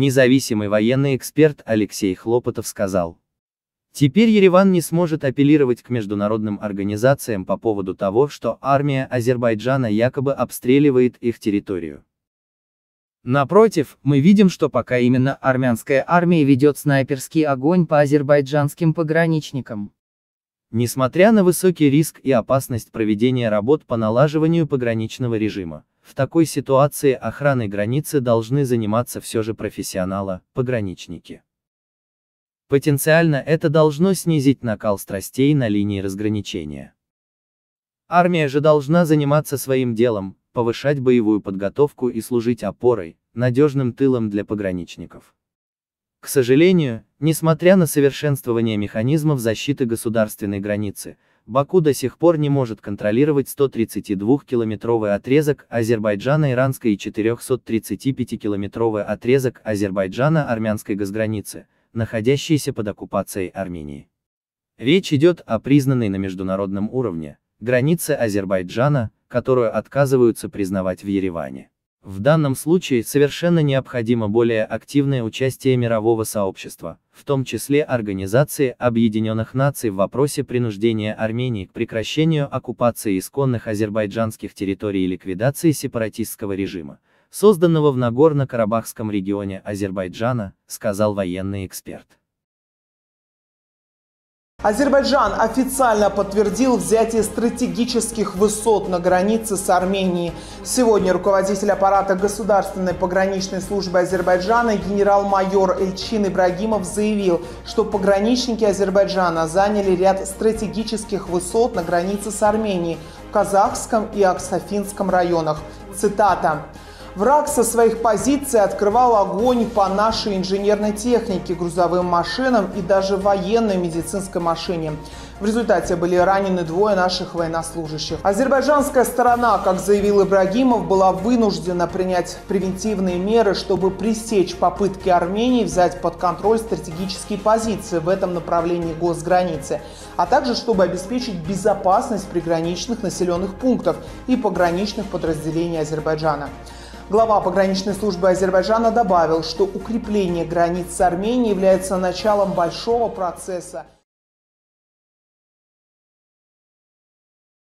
Независимый военный эксперт Алексей Хлопотов сказал: «Теперь Ереван не сможет апеллировать к международным организациям по поводу того, что армия Азербайджана якобы обстреливает их территорию. Напротив, мы видим, что пока именно армянская армия ведет снайперский огонь по азербайджанским пограничникам». Несмотря на высокий риск и опасность проведения работ по налаживанию пограничного режима, в такой ситуации охраной границы должны заниматься все же профессионалы, пограничники. Потенциально это должно снизить накал страстей на линии разграничения. Армия же должна заниматься своим делом, повышать боевую подготовку и служить опорой, надежным тылом для пограничников. К сожалению, несмотря на совершенствование механизмов защиты государственной границы, Баку до сих пор не может контролировать 132-километровый отрезок Азербайджана-иранской и 435-километровый отрезок Азербайджана-армянской госграницы, находящийся под оккупацией Армении. Речь идет о признанной на международном уровне границе Азербайджана, которую отказываются признавать в Ереване. В данном случае совершенно необходимо более активное участие мирового сообщества, в том числе Организации Объединенных Наций, в вопросе принуждения Армении к прекращению оккупации исконных азербайджанских территорий и ликвидации сепаратистского режима, созданного в Нагорно-Карабахском регионе Азербайджана, сказал военный эксперт. Азербайджан официально подтвердил взятие стратегических высот на границе с Арменией. Сегодня руководитель аппарата Государственной пограничной службы Азербайджана генерал-майор Эльчин Ибрагимов заявил, что пограничники Азербайджана заняли ряд стратегических высот на границе с Арменией в Казахском и Аксафинском районах. Цитата. «Враг со своих позиций открывал огонь по нашей инженерной технике, грузовым машинам и даже военной медицинской машине. В результате были ранены двое наших военнослужащих». Азербайджанская сторона, как заявил Ибрагимов, была вынуждена принять превентивные меры, чтобы пресечь попытки Армении взять под контроль стратегические позиции в этом направлении госграницы, а также чтобы обеспечить безопасность приграничных населенных пунктов и пограничных подразделений Азербайджана. Глава пограничной службы Азербайджана добавил, что укрепление границ с Арменией является началом большого процесса.